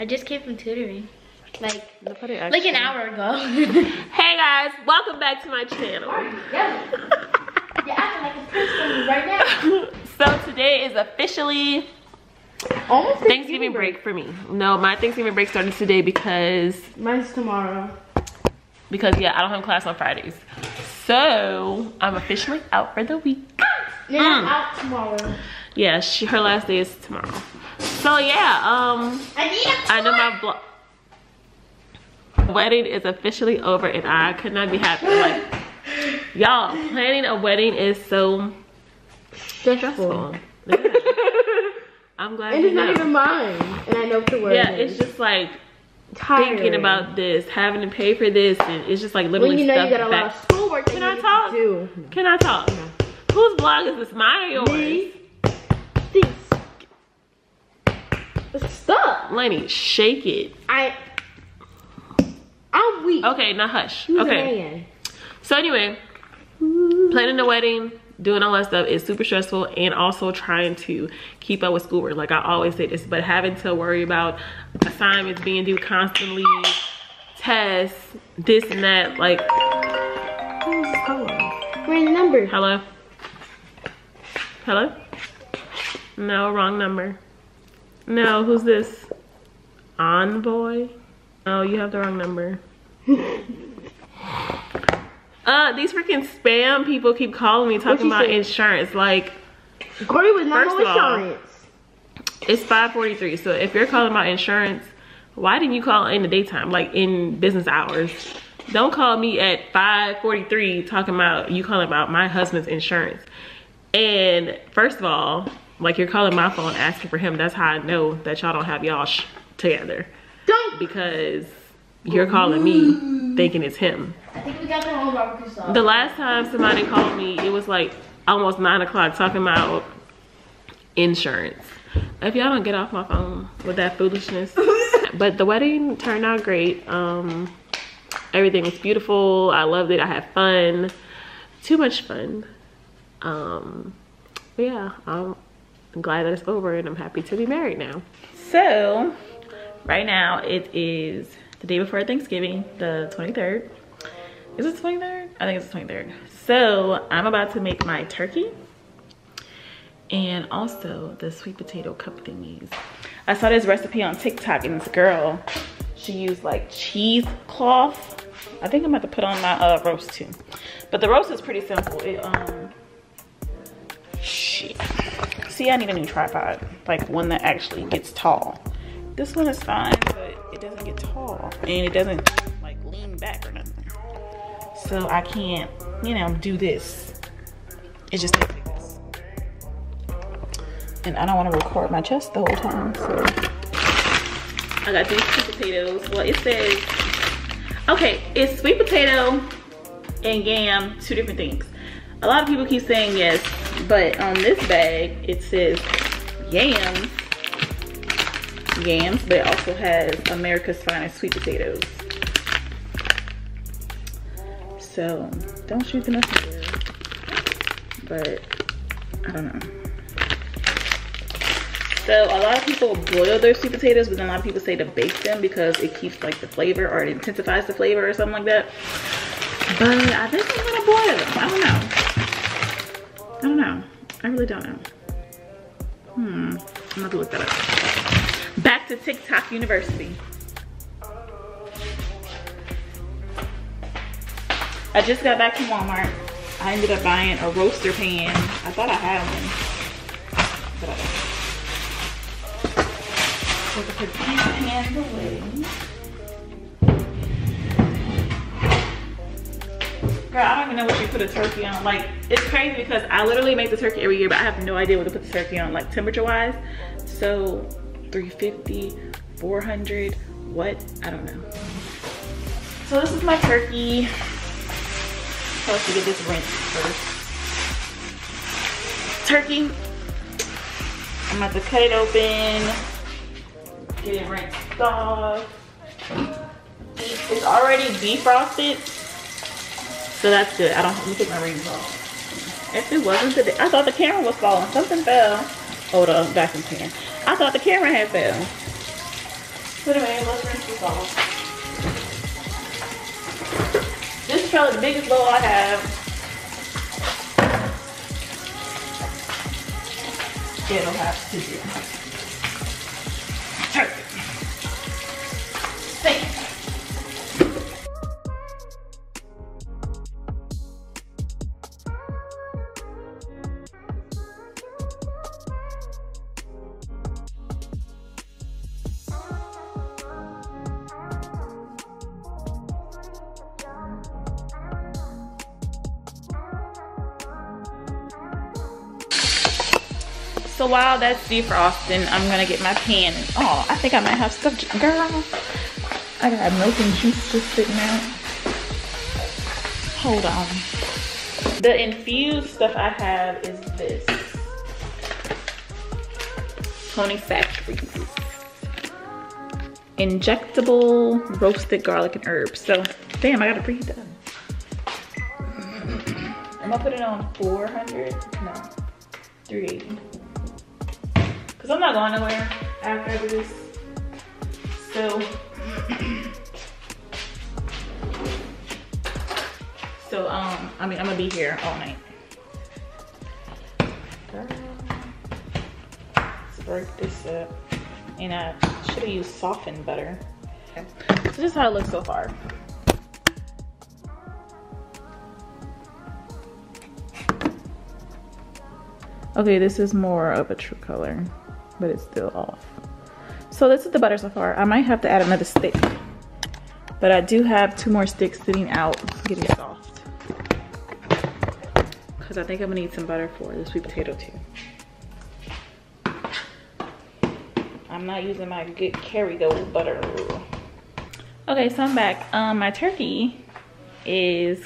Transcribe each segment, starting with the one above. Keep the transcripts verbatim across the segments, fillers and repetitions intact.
I just came from tutoring. Like, like an hour ago. Hey guys, welcome back to my channel. You're acting like a person right now. So today is officially Almost Thanksgiving, Thanksgiving break. break for me. No, my Thanksgiving break started today because... Mine's tomorrow. Because yeah, I don't have class on Fridays. So, I'm officially out for the week. Yeah, mm. I'm out tomorrow. Yeah, she, her last day is tomorrow. So yeah, um, I, need a I know my blog. Wedding is officially over and I could not be happy. Like, y'all, planning a wedding is so stressful. Yeah. I'm glad it's not even mine, and I know what the word Yeah, is. It's just like tiring. Thinking about this, having to pay for this, and it's just like literally when you know stuff you got a lot of schoolwork. Can I talk? No. Can I talk? No. Whose blog is this? Mine or yours? This. Stop, Lenny. Shake it. I. I'm weak. Okay, now hush. She's okay. So anyway, planning the wedding, doing all that stuff is super stressful, and also trying to keep up with schoolwork. Like I always say this, but having to worry about assignments being due constantly, tests, this and that. Like, wrong number. Hello. Hello. No, wrong number. No, who's this? Envoy. Oh, you have the wrong number. Uh, these freaking spam people keep calling me talking about say? insurance. Like, Corey was not on insurance. It's five forty-three. So if you're calling about insurance, why didn't you call in the daytime, like in business hours? Don't call me at five forty-three talking about you calling about my husband's insurance. And first of all, like you're calling my phone asking for him. That's how I know that y'all don't have y'all sh together. Don't because you're calling me thinking it's him. I think we got the whole barbecue sauce. The last time somebody called me, it was like almost nine o'clock talking about insurance. If y'all don't get off my phone with that foolishness. But the wedding turned out great. Um, everything was beautiful. I loved it. I had fun. Too much fun. Um, but yeah, I'm, I'm glad that it's over and I'm happy to be married now. So, right now it is the day before Thanksgiving, the twenty-third. Is it twenty-third? I think it's the twenty-third. So I'm about to make my turkey and also the sweet potato cup thingies. I saw this recipe on TikTok and this girl, she used like cheesecloth. I think I'm about to put on my uh, roast too. But the roast is pretty simple. It, um, shit. See, I need a new tripod, like one that actually gets tall. This one is fine, but it doesn't get tall and it doesn't like lean back or nothing. So I can't, you know, do this. It just takes like this. And I don't want to record my chest the whole time, so. I got these sweet potatoes. Well, it says, okay, it's sweet potato and yam, two different things. A lot of people keep saying yes, but on this bag, it says yams, yams, but it also has America's Finest Sweet Potatoes. So don't shoot the messenger, but I don't know. So a lot of people boil their sweet potatoes, but then a lot of people say to bake them because it keeps like the flavor or it intensifies the flavor or something like that. But I think I'm gonna boil them. I don't know. I don't know. I really don't know. Hmm. I'm gonna have to look that up. Back to TikTok University. I just got back from Walmart. I ended up buying a roaster pan. I thought I had one, but I don't. So I put these pans away. Girl, I don't even know what you put a turkey on. Like, it's crazy because I literally make the turkey every year, but I have no idea what to put the turkey on, like temperature-wise. So, three fifty, four hundred, what? I don't know. So this is my turkey. I'm supposed to get this rinsed first. Turkey. I'm about to cut it open. Get it rinsed off. It's already defrosted, so that's good. I don't have to take my rings off. If it wasn't today, I thought the camera was falling. Something fell. Hold on, vacuum pan. I thought the camera had fell. Put them in, let's rinse this off. This is probably the biggest bowl I have. It'll have to do. Perfect. Thank you. So while that's defrosting, I'm gonna get my pan. Oh, I think I might have stuff. Girl, I got milk and juice just sitting out. Hold on. The infused stuff I have is this Tony Factory injectable roasted garlic and herbs. So, damn, I gotta preheat that. I'm gonna put it on four hundred. No, three eighty. I'm not going nowhere after this, so so um I mean I'm gonna be here all night. Girl, let's break this up, and I should have used softened butter. Okay. So this is how it looks so far. Okay, this is more of a true color, but it's still off. So this is the butter so far. I might have to add another stick, but I do have two more sticks sitting out getting soft, because I think I'm gonna need some butter for the sweet potato too. I'm not using my good Kerrygold butter. Okay, so I'm back. Um, my turkey is,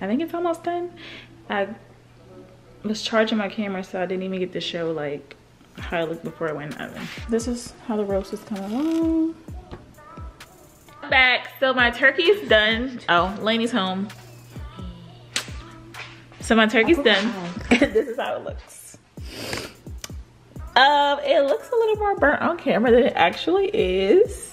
I think it's almost done. I was charging my camera, so I didn't even get to show like how it looked before I went in the oven. This is how the roast is coming along. Back, so my turkey's done. Oh, Lainey's home. So my turkey's done. This is how it looks. Um, it looks a little more burnt on camera than it actually is.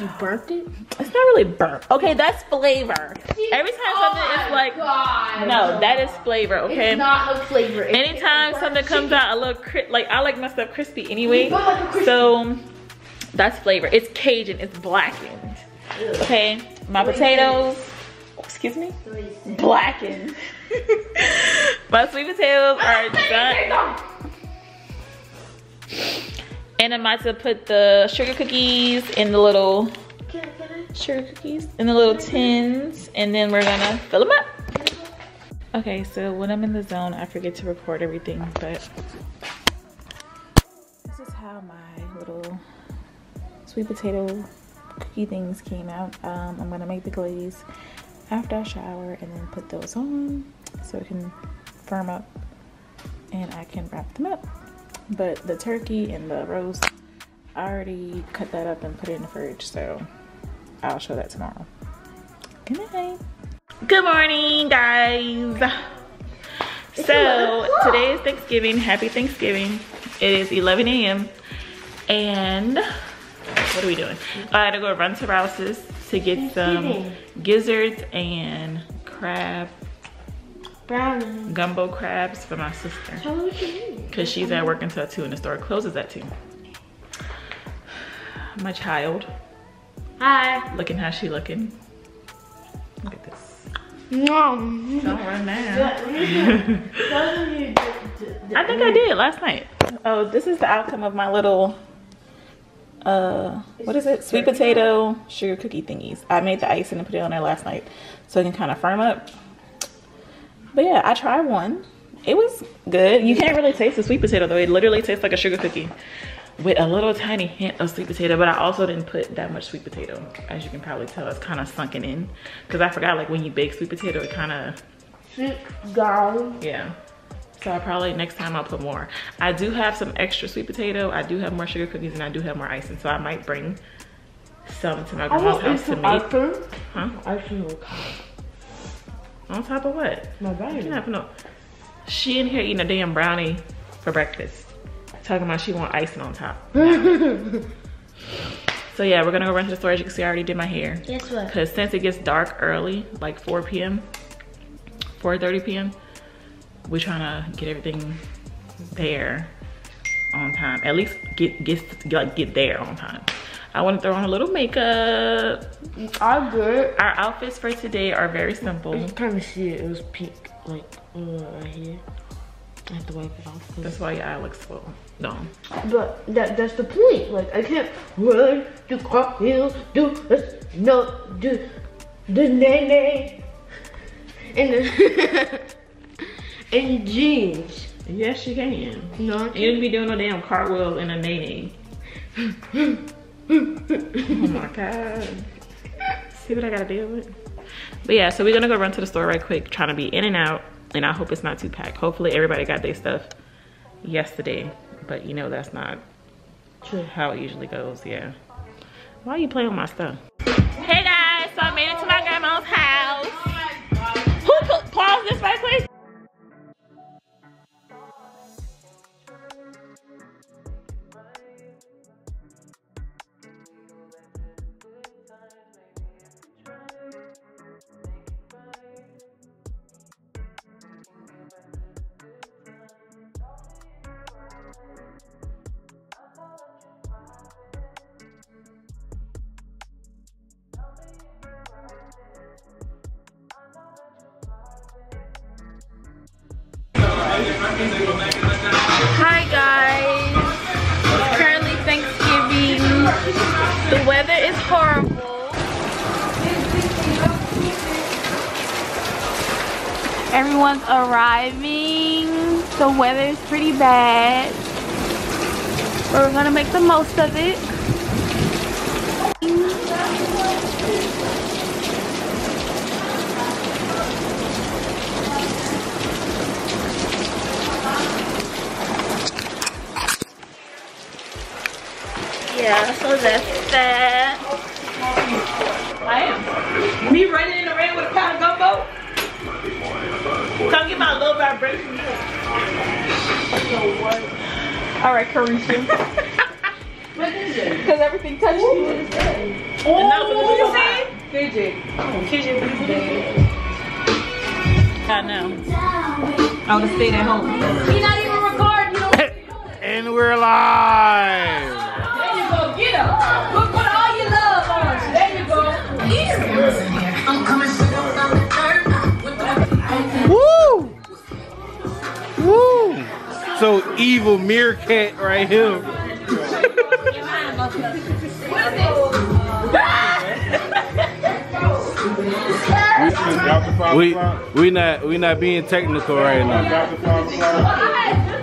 You burnt it? It's not really burnt. Okay, that's flavor. Jeez, every time oh something is like, God. No, that is flavor, okay? It's not a flavor. It's anytime something comes chicken. Out a little crisp, like I like my stuff crispy anyway. Like crispy. So that's flavor. It's Cajun, it's blackened. Ew. Okay, my what potatoes, oh, excuse me, blackened. My sweet potatoes are done. And I'm about to put the sugar cookies in the little Can I, can I? sugar cookies in the little tins, and then we're gonna fill them up. Okay, so when I'm in the zone, I forget to record everything, but this is how my little sweet potato cookie things came out. Um, I'm gonna make the glaze after I shower and then put those on so it can firm up and I can wrap them up. But the turkey and the roast, I already cut that up and put it in the fridge, so I'll show that tomorrow. Good night. Good morning, guys. So today is Thanksgiving. Happy Thanksgiving. It is eleven A M and what are we doing? I had to go run to Rouse's to get some gizzards and crab brownies, gumbo crabs for my sister, because she's at work until two and the store closes at two. My child. Hi. Looking how she looking. Look at this. Nom. Don't run now. I think I did last night. Oh, this is the outcome of my little, uh, what is it? Sweet potato sugar cookie thingies. I made the icing and put it on there last night so it can kind of firm up. But yeah, I tried one. It was good. You can't really taste the sweet potato though. It literally tastes like a sugar cookie with a little tiny hint of sweet potato, but I also didn't put that much sweet potato. As you can probably tell, it's kind of sunken in. Cause I forgot, like when you bake sweet potato, it kind of sweet gone. Yeah. So I probably next time I'll put more. I do have some extra sweet potato. I do have more sugar cookies, and I do have more icing. So I might bring some to my grandma's house to make. Icing. Huh? Icing will come. On top of what? My brownie. No. She in here eating a damn brownie for breakfast. Talking about she want icing on top. So So yeah, we're gonna go run to the store. As you can see, I already did my hair. Guess what? Because since it gets dark early, like four p m, four thirty p m, we're trying to get everything there on time. At least get get like get there on time. I want to throw on a little makeup. I'm good. Our outfits for today are very simple. You kind of see it. It was pink, like uh, right here. I have to wipe it off. That's why your eye looks full. No. But that that's the point. Like I can't run, do cartwheels, do this, no, do the nene, and the and jeans. Yes, you can. No, I can't. You'd be doing a damn cartwheel and a nene. Oh my god. See what I gotta deal with? But yeah, so we're gonna go run to the store right quick, trying to be in and out. And I hope it's not too packed. Hopefully everybody got their stuff yesterday, but you know that's not true how it usually goes. Yeah. Why are you playing with my stuff? Hey guys, so I made it to my grandma's house. Oh my god. Who put, pause this right quick? Hi guys, it's currently Thanksgiving. The weather is horrible. Everyone's arriving. The weather is pretty bad, but we're gonna make the most of it. Yeah, so that's that. I am. Me running in the rain with a pound of gumbo? Come get my little vibration. Alright, Carisha. What is it? Because everything touches you. Oh, no, what did you say? K J. K J, I know. I want to stay at home. You're not even recording. You don't know what you're doing. And we're live. Get up. Put, put all your love on you. There you go. I'm coming straight up on the third. Woo! Woo! So evil meerkat right here. we we not we not being technical right now.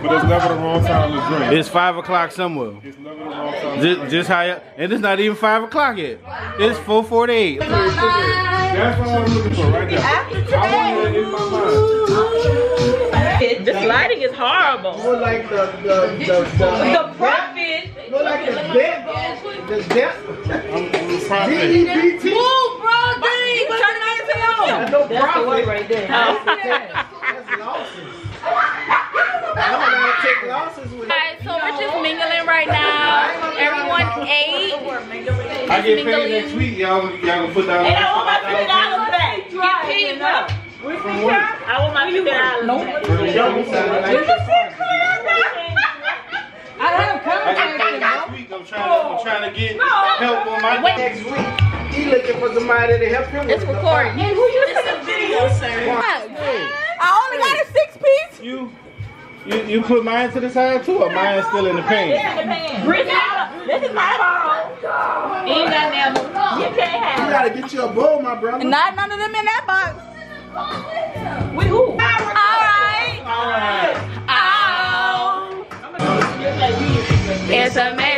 But it's never the wrong time to drink. It's five o'clock somewhere. It's never the wrong time to drink. Just how you, and it's not even five o'clock yet. It's four forty-eight. That's what I'm looking for right now. After today. I want to in my mind. The lighting is horrible. Look like the the the the, the prophet. Look like the death. The death. I'm the prophet. Move, bro. Dang, turn it on the P O. No prophet right there. That's awesome. Alright, so we're just mingling right now. Everyone ate. I get paid next week, y'all. Y'all gonna put down. And I want my fifty dollars back. Get paid, bro. From what? I want my fifty dollars. Nope. You just said clear, bro. I don't have commentary. Next week, I'm trying. I'm trying to get help on my next week. He looking for somebody to help him. It's recording. Hey, who you? This is a video, sir. I only got a six piece. You. You, you put mine to the side too, or mine's still in the pan? Yeah, in the pan. Bring it out. This is my bowl. Ain't got that bowl. You can't have it. You gotta get you a bowl, my brother. Not none of them in that box. With who? All right. All right. Oh. It's amazing.